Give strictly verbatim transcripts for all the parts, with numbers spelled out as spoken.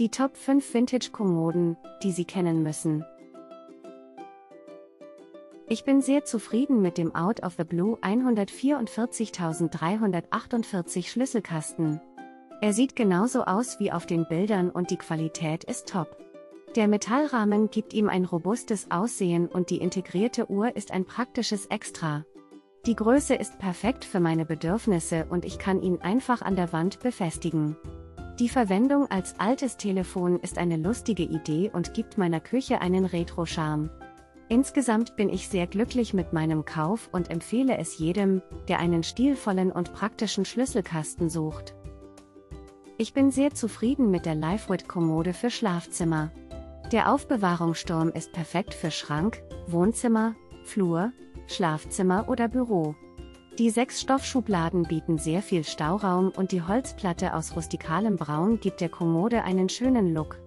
Die Top fünf Vintage-Kommoden, die Sie kennen müssen. Ich bin sehr zufrieden mit dem Out of the Blue hundertvierundvierzigtausenddreihundertachtundvierzig Schlüsselkasten. Er sieht genauso aus wie auf den Bildern und die Qualität ist top. Der Metallrahmen gibt ihm ein robustes Aussehen und die integrierte Uhr ist ein praktisches Extra. Die Größe ist perfekt für meine Bedürfnisse und ich kann ihn einfach an der Wand befestigen. Die Verwendung als altes Telefon ist eine lustige Idee und gibt meiner Küche einen Retro-Charme. Insgesamt bin ich sehr glücklich mit meinem Kauf und empfehle es jedem, der einen stilvollen und praktischen Schlüsselkasten sucht. Ich bin sehr zufrieden mit der LifeWit-Kommode für Schlafzimmer. Der Aufbewahrungssturm ist perfekt für Schrank, Wohnzimmer, Flur, Schlafzimmer oder Büro. Die sechs Stoffschubladen bieten sehr viel Stauraum und die Holzplatte aus rustikalem Braun gibt der Kommode einen schönen Look.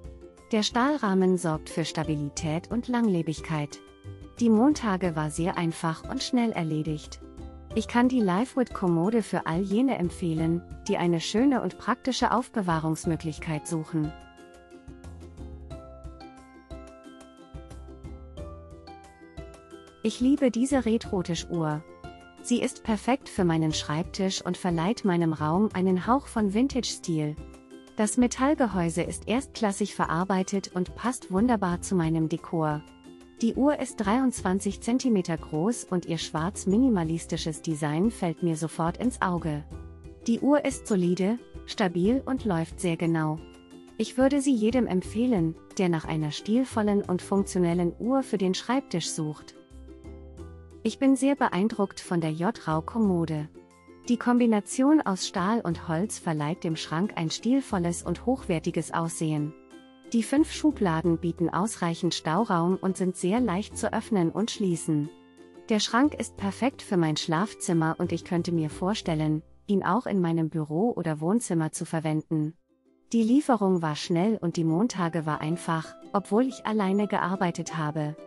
Der Stahlrahmen sorgt für Stabilität und Langlebigkeit. Die Montage war sehr einfach und schnell erledigt. Ich kann die LifeWit-Kommode für all jene empfehlen, die eine schöne und praktische Aufbewahrungsmöglichkeit suchen. Ich liebe diese Retro-Tischuhr. Sie ist perfekt für meinen Schreibtisch und verleiht meinem Raum einen Hauch von Vintage-Stil. Das Metallgehäuse ist erstklassig verarbeitet und passt wunderbar zu meinem Dekor. Die Uhr ist dreiundzwanzig Zentimeter groß und ihr schwarz-minimalistisches Design fällt mir sofort ins Auge. Die Uhr ist solide, stabil und läuft sehr genau. Ich würde sie jedem empfehlen, der nach einer stilvollen und funktionellen Uhr für den Schreibtisch sucht. Ich bin sehr beeindruckt von der J R A O-Kommode. Die Kombination aus Stahl und Holz verleiht dem Schrank ein stilvolles und hochwertiges Aussehen. Die fünf Schubladen bieten ausreichend Stauraum und sind sehr leicht zu öffnen und schließen. Der Schrank ist perfekt für mein Schlafzimmer und ich könnte mir vorstellen, ihn auch in meinem Büro oder Wohnzimmer zu verwenden. Die Lieferung war schnell und die Montage war einfach, obwohl ich alleine gearbeitet habe.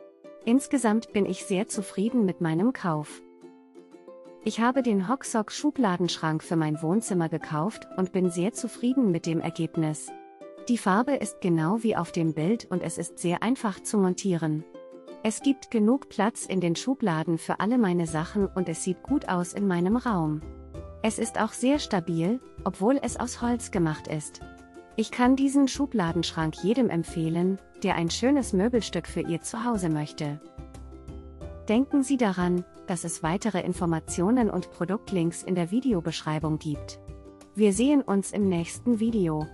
Insgesamt bin ich sehr zufrieden mit meinem Kauf. Ich habe den HOCSOK Schubladenschrank für mein Wohnzimmer gekauft und bin sehr zufrieden mit dem Ergebnis. Die Farbe ist genau wie auf dem Bild und es ist sehr einfach zu montieren. Es gibt genug Platz in den Schubladen für alle meine Sachen und es sieht gut aus in meinem Raum. Es ist auch sehr stabil, obwohl es aus Holz gemacht ist. Ich kann diesen Schubladenschrank jedem empfehlen, der ein schönes Möbelstück für Ihr Zuhause möchte. Denken Sie daran, dass es weitere Informationen und Produktlinks in der Videobeschreibung gibt. Wir sehen uns im nächsten Video.